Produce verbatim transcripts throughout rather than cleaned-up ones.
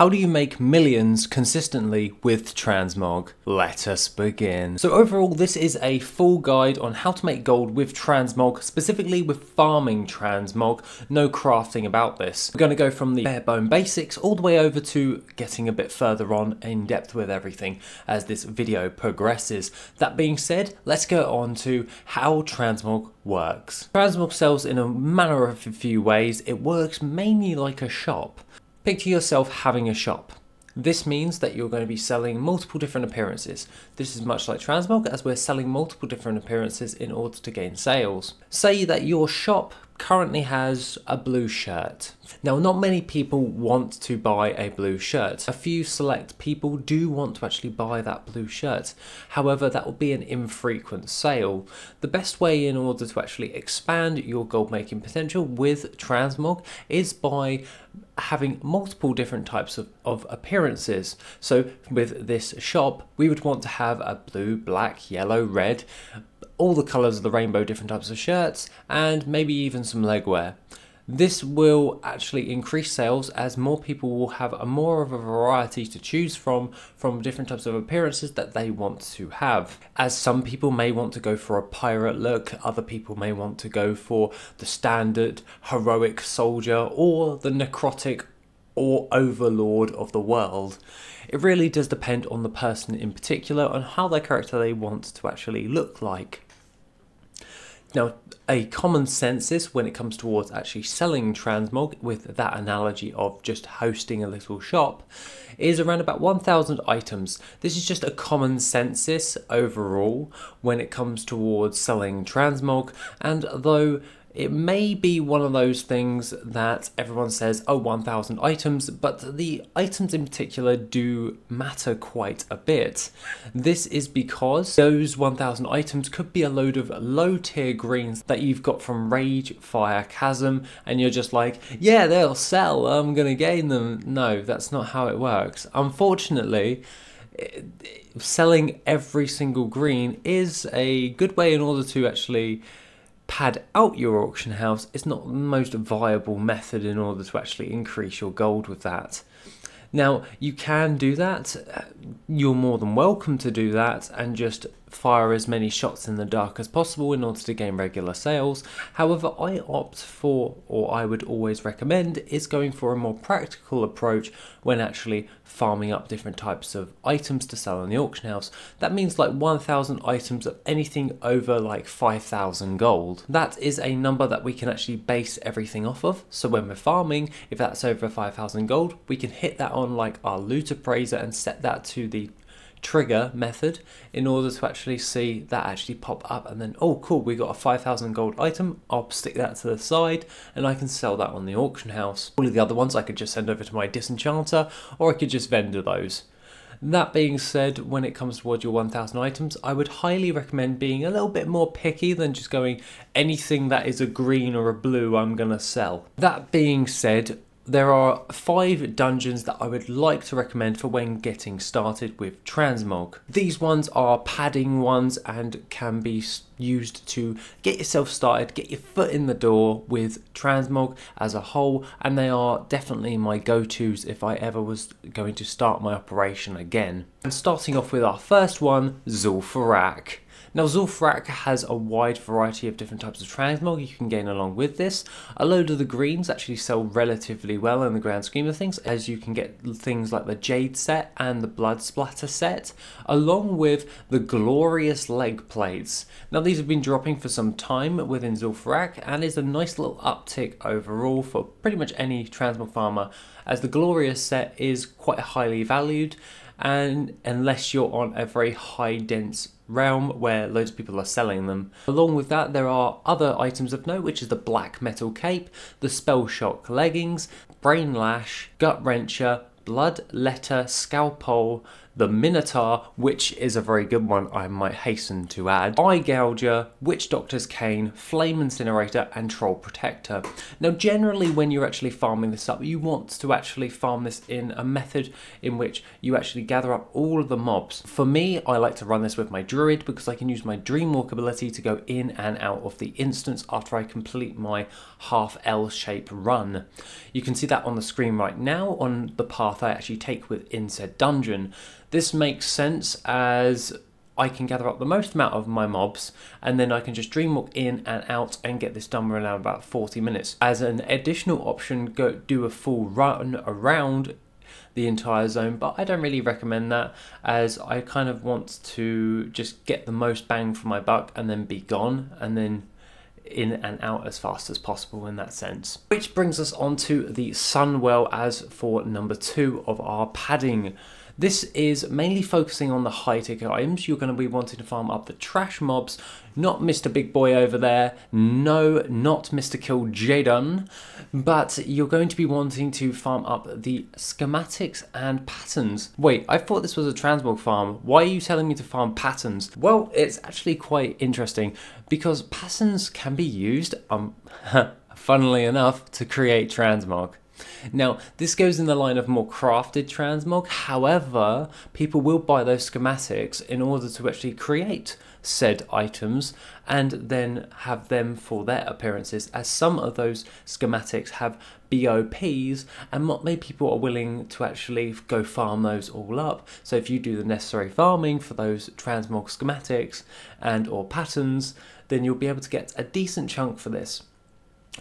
How do you make millions consistently with Transmog? Let us begin. So overall, this is a full guide on how to make gold with Transmog, specifically with farming Transmog, no crafting about this. We're going to go from the bare bone basics all the way over to getting a bit further on in depth with everything as this video progresses. That being said, let's go on to how Transmog works. Transmog sells in a manner of a few ways. It works mainly like a shop. Picture yourself having a shop. This means that you're going to be selling multiple different appearances. This is much like Transmog, as we're selling multiple different appearances in order to gain sales. Say that your shop currently has a blue shirt. Now, not many people want to buy a blue shirt. A few select people do want to actually buy that blue shirt. However, that will be an infrequent sale. The best way in order to actually expand your gold making potential with Transmog is by having multiple different types of, of appearances. So with this shop, we would want to have a blue, black, yellow, red, all the colours of the rainbow, different types of shirts, and maybe even some legwear. This will actually increase sales as more people will have a more of a variety to choose from, from different types of appearances that they want to have. As some people may want to go for a pirate look, other people may want to go for the standard heroic soldier or the necrotic or overlord of the world. It really does depend on the person in particular and how their character they want to actually look like. Now, a common census when it comes towards actually selling Transmog, with that analogy of just hosting a little shop, is around about one thousand items. This is just a common census overall when it comes towards selling Transmog, and though it may be one of those things that everyone says, oh, one thousand items, but the items in particular do matter quite a bit. This is because those one thousand items could be a load of low tier greens that you've got from Rage, Fire, Chasm, and you're just like, yeah, they'll sell, I'm gonna gain them. No, that's not how it works. Unfortunately, it, it, selling every single green is a good way in order to actually pad out your auction house. It's not the most viable method in order to actually increase your gold with that. Now, you can do that, you're more than welcome to do that and just fire as many shots in the dark as possible in order to gain regular sales. However, I opt for, or I would always recommend, is going for a more practical approach when actually farming up different types of items to sell in the auction house. That means like one thousand items of anything over like five thousand gold. That is a number that we can actually base everything off of. So when we're farming, if that's over five thousand gold, we can hit that on like our loot appraiser and set that to the trigger method in order to actually see that actually pop up, and then, oh cool, we got a five thousand gold item. I'll stick that to the side and I can sell that on the auction house. All of the other ones I could just send over to my disenchanter, or I could just vendor those. That being said, when it comes towards your one thousand items, I would highly recommend being a little bit more picky than just going anything that is a green or a blue I'm gonna sell. That being said, there are five dungeons that I would like to recommend for when getting started with Transmog. These ones are padding ones and can be used to get yourself started, get your foot in the door with Transmog as a whole, and they are definitely my go-tos if I ever was going to start my operation again. And starting off with our first one, Zul'Farak. Now, Zul'Farak has a wide variety of different types of Transmog you can gain along with this. A load of the greens actually sell relatively well in the grand scheme of things, as you can get things like the Jade set and the Blood Splatter set, along with the Glorious Leg Plates. Now, these have been dropping for some time within Zul'Farak, and is a nice little uptick overall for pretty much any Transmog farmer, as the Glorious set is quite highly valued, and unless you're on a very high dense realm where loads of people are selling them. Along with that, there are other items of note, which is the Black Metal Cape, the Spell Shock Leggings, Brain Lash, Gut Wrencher, Blood Letter Scalpel, the Minotaur, which is a very good one, I might hasten to add, Eye Gouger, Witch Doctor's Cane, Flame Incinerator, and Troll Protector. Now generally when you're actually farming this up, you want to actually farm this in a method in which you actually gather up all of the mobs. For me, I like to run this with my Druid because I can use my Dreamwalk ability to go in and out of the instance after I complete my half L-shape run. You can see that on the screen right now on the path I actually take within said dungeon. This makes sense as I can gather up the most amount of my mobs and then I can just dreamwalk in and out and get this done around about forty minutes. As an additional option, go do a full run around the entire zone, but I don't really recommend that as I kind of want to just get the most bang for my buck and then be gone and then in and out as fast as possible in that sense. Which brings us on to the Sunwell as for number two of our padding. This is mainly focusing on the high ticket items. You're going to be wanting to farm up the trash mobs, not Mister Big Boy over there, no, not Mister Kill Jadon, but you're going to be wanting to farm up the schematics and patterns. Wait, I thought this was a transmog farm. Why are you telling me to farm patterns? Well, it's actually quite interesting because patterns can be used, um, funnily enough, to create transmog. Now, this goes in the line of more crafted transmog, however, people will buy those schematics in order to actually create said items and then have them for their appearances, as some of those schematics have B O Ps and not many people are willing to actually go farm those all up. So if you do the necessary farming for those transmog schematics and or patterns, then you'll be able to get a decent chunk for this.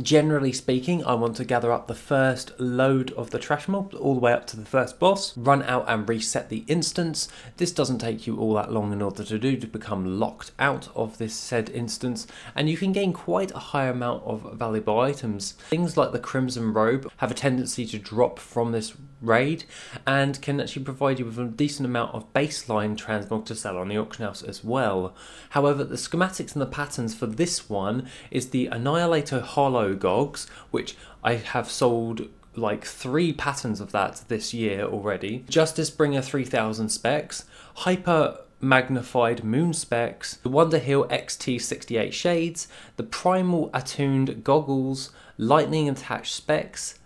Generally speaking, I want to gather up the first load of the trash mob all the way up to the first boss, run out and reset the instance. This doesn't take you all that long in order to do to become locked out of this said instance, and you can gain quite a high amount of valuable items. Things like the Crimson Robe have a tendency to drop from this raid and can actually provide you with a decent amount of baseline transmog to sell on the auction house as well. However, the schematics and the patterns for this one is the Annihilator Hollow Gogs, which I have sold like three patterns of that this year already, Justice Bringer three thousand specs, Hyper Magnified Moon specs, the Wonder Hill X T sixty-eight shades, the Primal Attuned goggles, Lightning Attached specs,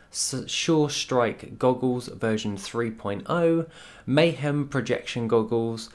Sure Strike goggles version three point oh, Mayhem Projection goggles,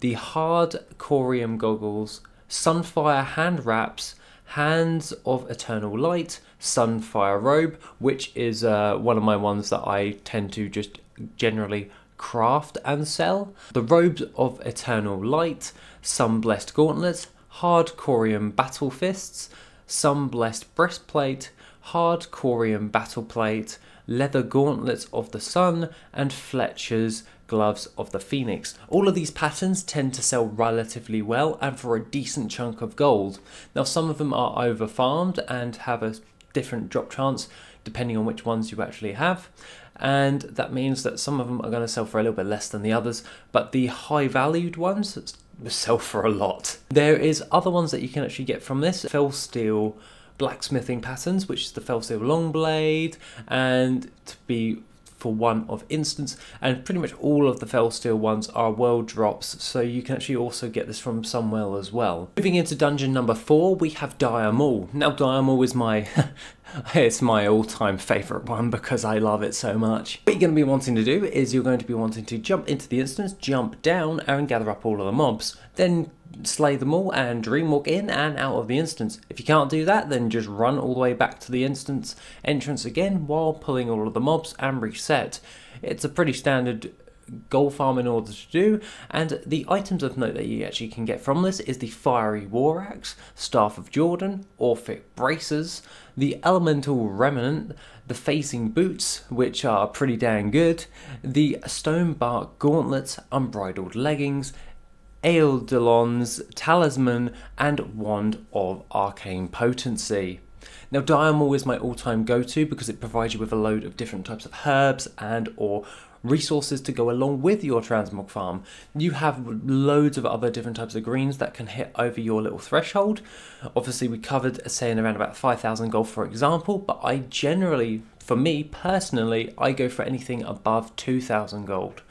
the Hard Corium goggles, Sunfire hand wraps, Hands of Eternal Light, Sunfire Robe, which is uh, one of my ones that I tend to just generally craft and sell, the Robes of Eternal Light, Sunblessed Gauntlets, Hard Corium Battle Fists, Sunblessed Breastplate, Hard Corium Battle Plate, Leather Gauntlets of the Sun, and Fletcher's Gloves of the Phoenix. All of these patterns tend to sell relatively well and for a decent chunk of gold. Now some of them are over farmed and have a different drop chance depending on which ones you actually have, and that means that some of them are going to sell for a little bit less than the others, but the high valued ones sell for a lot. There is other ones that you can actually get from this. Felsteel blacksmithing patterns, which is the Felsteel Longblade, and to be for one of instance, and pretty much all of the Felsteel ones are world drops, so you can actually also get this from Sunwell as well. Moving into dungeon number four, we have Dire Maul. Now Dire Maul is my it's my all-time favourite one because I love it so much. What you're going to be wanting to do is you're going to be wanting to jump into the instance, jump down and gather up all of the mobs, then slay them all and dreamwalk in and out of the instance. If you can't do that, then just run all the way back to the instance entrance again while pulling all of the mobs and reset. It's a pretty standard gold farm in order to do, and the items of note that you actually can get from this is the Fiery War Axe, Staff of Jordan, Orphic Bracers, the Elemental Remnant, the Facing Boots, which are pretty dang good, the Stone Bark Gauntlets, Unbridled Leggings, Eildolon's Talisman, and Wand of Arcane Potency. Now Dire Maul is my all-time go-to because it provides you with a load of different types of herbs and or resources to go along with your transmog farm. You have loads of other different types of greens that can hit over your little threshold. Obviously we covered, say, in around about five thousand gold for example, but I generally For me personally, I go for anything above two thousand gold.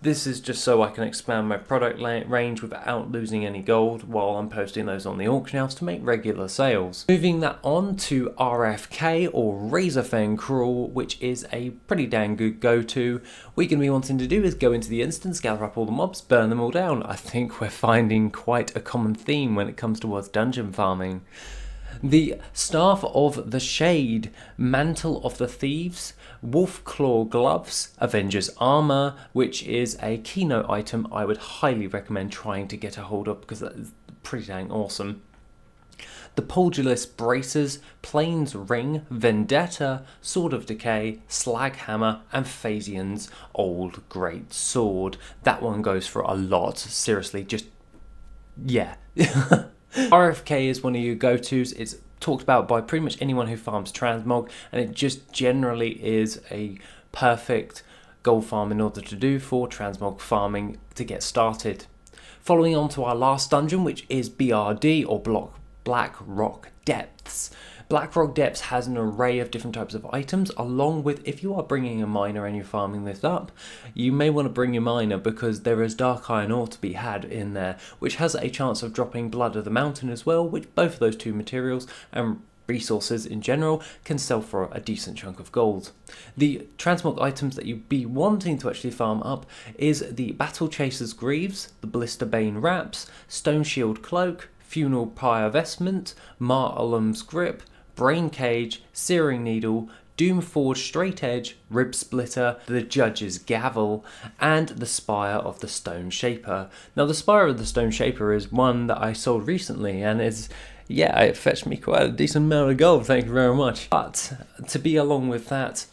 This is just so I can expand my product range without losing any gold while I'm posting those on the auction house to make regular sales. Moving that on to R F K or Razorfang Crawl, which is a pretty dang good go-to. What you're going to be wanting to do is go into the instance, gather up all the mobs, burn them all down. I think we're finding quite a common theme when it comes towards dungeon farming. The Staff of the Shade, Mantle of the Thieves, Wolf Claw Gloves, Avenger's Armor, which is a keynote item I would highly recommend trying to get a hold of because that is pretty dang awesome. The Polderless Bracers, Plains Ring, Vendetta, Sword of Decay, Slaghammer, and Phasian's Old Great Sword. That one goes for a lot, seriously, just, yeah. R F K is one of your go-tos. It's talked about by pretty much anyone who farms Transmog, and it just generally is a perfect gold farm in order to do for Transmog farming to get started. Following on to our last dungeon, which is B R D or Block Black Rock Depths. Black Rock Depths has an array of different types of items, along with, if you are bringing a miner and you're farming this up, you may want to bring your miner because there is dark iron ore to be had in there, which has a chance of dropping Blood of the Mountain as well, which both of those two materials and resources in general can sell for a decent chunk of gold. The Transmog items that you'd be wanting to actually farm up is the Battle Chaser's Greaves, the Blisterbane Wraps, Stone Shield Cloak, Funeral Pyre Vestment, Martellum's Grip, Brain Cage, Searing Needle, Doomforge Straight Edge, Rib Splitter, the Judge's Gavel, and the Spire of the Stone Shaper. Now the Spire of the Stone Shaper is one that I sold recently and is, yeah, it fetched me quite a decent amount of gold, thank you very much. But to be along with that,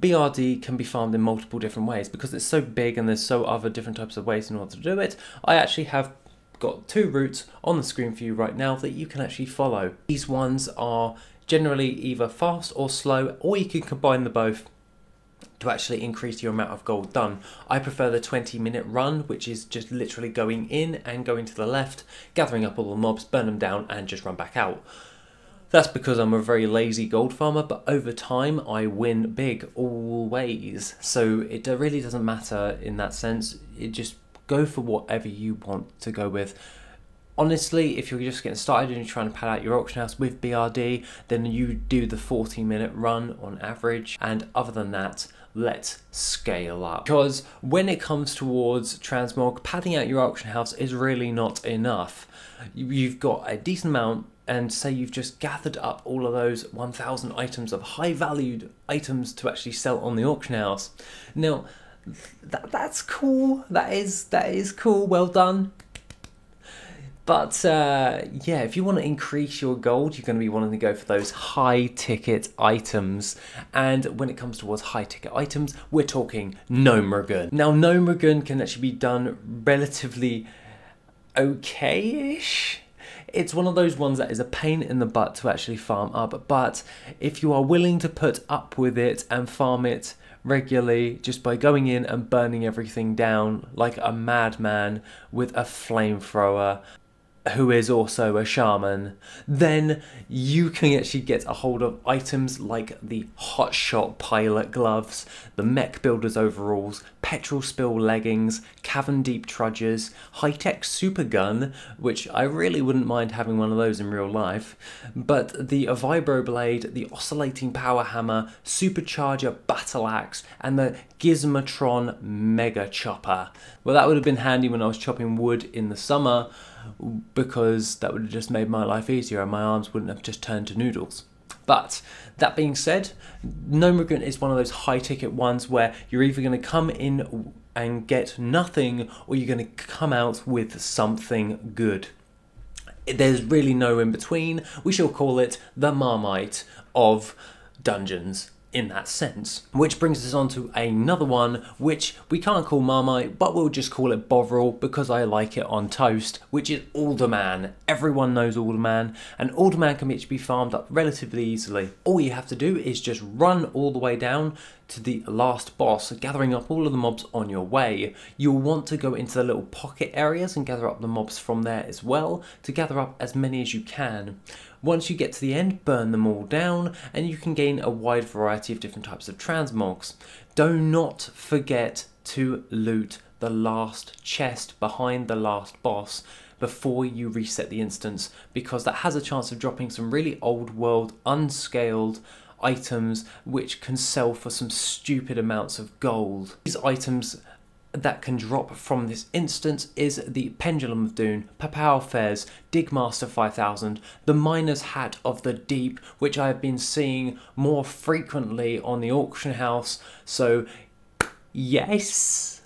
B R D can be farmed in multiple different ways because it's so big and there's so other different types of ways in order to do it. I actually have got two routes on the screen for you right now that you can actually follow. These ones are generally either fast or slow, or you can combine them both to actually increase your amount of gold done. I prefer the twenty minute run, which is just literally going in and going to the left, gathering up all the mobs, burn them down, and just run back out. That's because I'm a very lazy gold farmer, but over time I win big always. So it really doesn't matter in that sense. It just go for whatever you want to go with. Honestly, if you're just getting started and you're trying to pad out your auction house with B R D, then you do the forty minute run on average. And other than that, let's scale up. Because when it comes towards Transmog, padding out your auction house is really not enough. You've got a decent amount, and say you've just gathered up all of those one thousand items of high valued items to actually sell on the auction house. Now, That, that's cool, that is that is cool, well done. But uh, yeah, if you want to increase your gold, you're going to be wanting to go for those high ticket items. And when it comes towards high ticket items, we're talking Gnomeregan. Now Gnomeregan can actually be done relatively okay-ish. It's one of those ones that is a pain in the butt to actually farm up, but if you are willing to put up with it and farm it regularly just by going in and burning everything down like a madman with a flamethrower who is also a shaman, then you can actually get a hold of items like the Hotshot Pilot Gloves, the Mech Builder's Overalls, Petrol Spill Leggings, Cavern Deep Trudgers, High-Tech Super Gun, which I really wouldn't mind having one of those in real life, but the Vibro Blade, the Oscillating Power Hammer, Supercharger Battle Axe, and the Gizmatron Mega Chopper. Well, that would have been handy when I was chopping wood in the summer, because that would have just made my life easier and my arms wouldn't have just turned to noodles. But that being said, Gnomeregan is one of those high ticket ones where you're either going to come in and get nothing or you're going to come out with something good. There's really no in between. We shall call it the Marmite of dungeons in that sense. Which brings us on to another one, which we can't call Marmite, but we'll just call it Bovril because I like it on toast, which is Alderman. Everyone knows Alderman, and Alderman can be farmed up relatively easily. All you have to do is just run all the way down, to the last boss, gathering up all of the mobs on your way. You'll want to go into the little pocket areas and gather up the mobs from there as well, to gather up as many as you can. Once you get to the end, burn them all down, and you can gain a wide variety of different types of transmogs. Do not forget to loot the last chest behind the last boss before you reset the instance, because that has a chance of dropping some really old world, unscaled items which can sell for some stupid amounts of gold. These items that can drop from this instance is the Pendulum of Dune, Papal Fez, Digmaster five thousand, the Miner's Hat of the Deep, which I have been seeing more frequently on the auction house, so yes!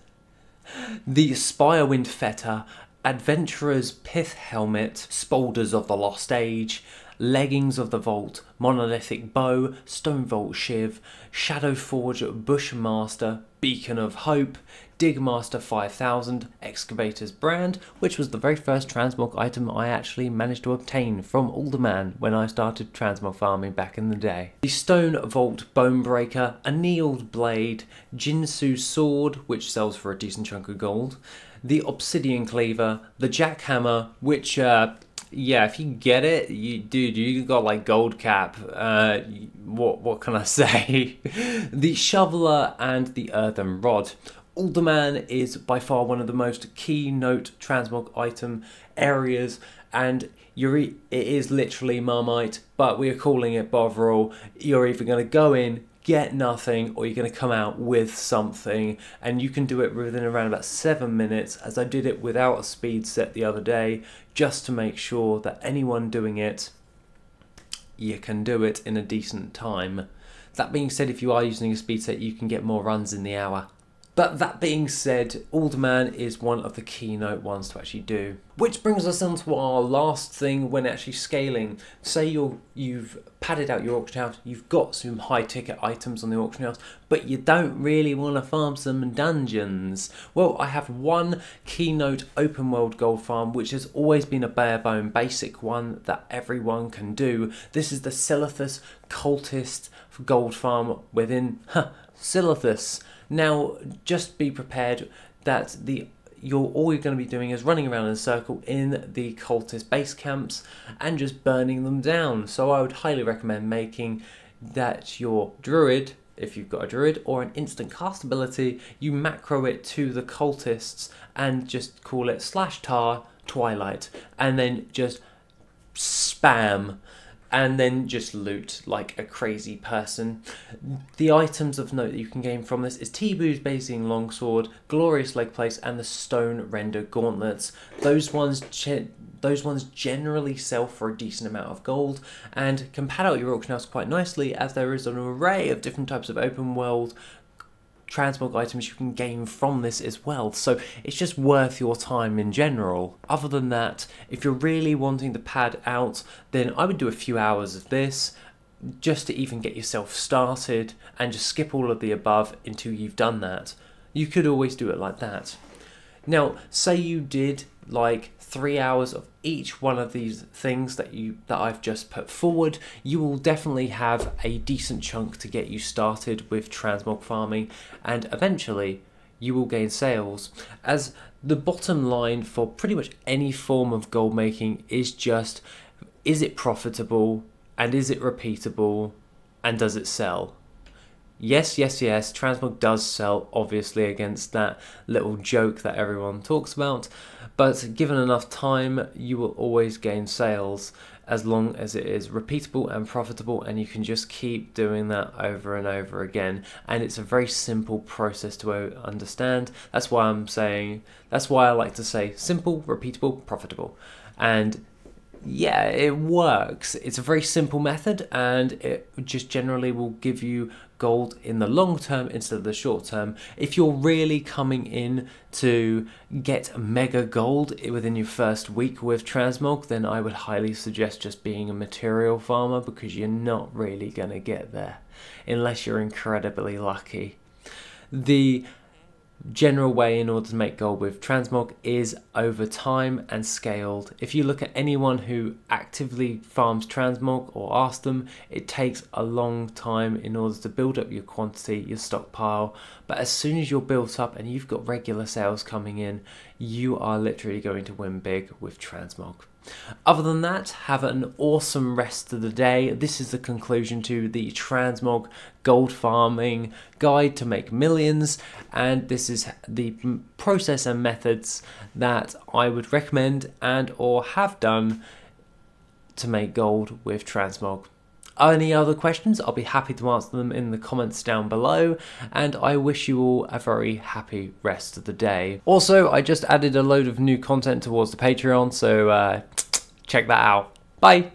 The Spirewind Fetter, Adventurer's Pith Helmet, Spoulders of the Lost Age, Leggings of the Vault, Monolithic Bow, Stone Vault Shiv, Shadowforge Bushmaster, Beacon of Hope, Digmaster five thousand, Excavator's Brand, which was the very first transmog item I actually managed to obtain from Alderman when I started transmog farming back in the day. The Stone Vault Bonebreaker, Annealed Blade, Jinsu Sword, which sells for a decent chunk of gold, the Obsidian Cleaver, the Jackhammer, which, uh, yeah, if you get it, you dude, you got like gold cap. Uh, what what can I say? The Shoveler and the Earthen Rod. Alderman is by far one of the most keynote transmog item areas, and you're e it is literally Marmite, but we are calling it Bovril. You're either going to go in, get nothing, or you're going to come out with something, and you can do it within around about seven minutes, as I did it without a speed set the other day, just to make sure that anyone doing it, you can do it in a decent time. That being said, if you are using a speed set, you can get more runs in the hour. But that being said, Alderman is one of the keynote ones to actually do. Which brings us on to our last thing when actually scaling. Say you're, you've padded out your auction house, you've got some high ticket items on the auction house, but you don't really want to farm some dungeons. Well, I have one keynote open world gold farm, which has always been a bare bone basic one that everyone can do. This is the Silithus Cultist gold farm within huh, Silithus. Now, just be prepared that the you're all you're going to be doing is running around in a circle in the cultist base camps and just burning them down. So I would highly recommend making that your druid, if you've got a druid, or an instant cast ability, you macro it to the cultists and just call it slash tar twilight, and then just spam. And then just loot like a crazy person. The items of note that you can gain from this is Tibu's Bayesian Longsword, Glorious Leg Place, and the Stone Render Gauntlets. Those ones, those ones generally sell for a decent amount of gold and can pad out your auction house quite nicely, as there is an array of different types of open world transmog items you can gain from this as well, so it's just worth your time in general. Other than that, if you're really wanting to pad out, then I would do a few hours of this just to even get yourself started, and just skip all of the above until you've done that. You could always do it like that. Now, say you did like three hours of each one of these things that you that I've just put forward, you will definitely have a decent chunk to get you started with transmog farming, and eventually you will gain sales, as the bottom line for pretty much any form of gold making is just, is it profitable, and is it repeatable, and does it sell? Yes, yes, yes, transmog does sell, obviously, against that little joke that everyone talks about, but given enough time, you will always gain sales as long as it is repeatable and profitable, and you can just keep doing that over and over again. And it's a very simple process to understand. That's why I'm saying, that's why I like to say simple, repeatable, profitable. And yeah, it works. It's a very simple method, and it just generally will give you gold in the long term instead of the short term. If you're really coming in to get mega gold within your first week with transmog, then I would highly suggest just being a material farmer, because you're not really going to get there unless you're incredibly lucky. The general way in order to make gold with Transmog is over time and scaled. If you look at anyone who actively farms Transmog or ask them, it takes a long time in order to build up your quantity, your stockpile. But as soon as you're built up and you've got regular sales coming in, you are literally going to win big with Transmog. Other than that, have an awesome rest of the day. This is the conclusion to the Transmog gold farming guide to make millions, and this is the process and methods that I would recommend and or have done to make gold with Transmog. Any other questions, I'll be happy to answer them in the comments down below, and I wish you all a very happy rest of the day. Also, I just added a load of new content towards the Patreon, so uh, check that out. Bye!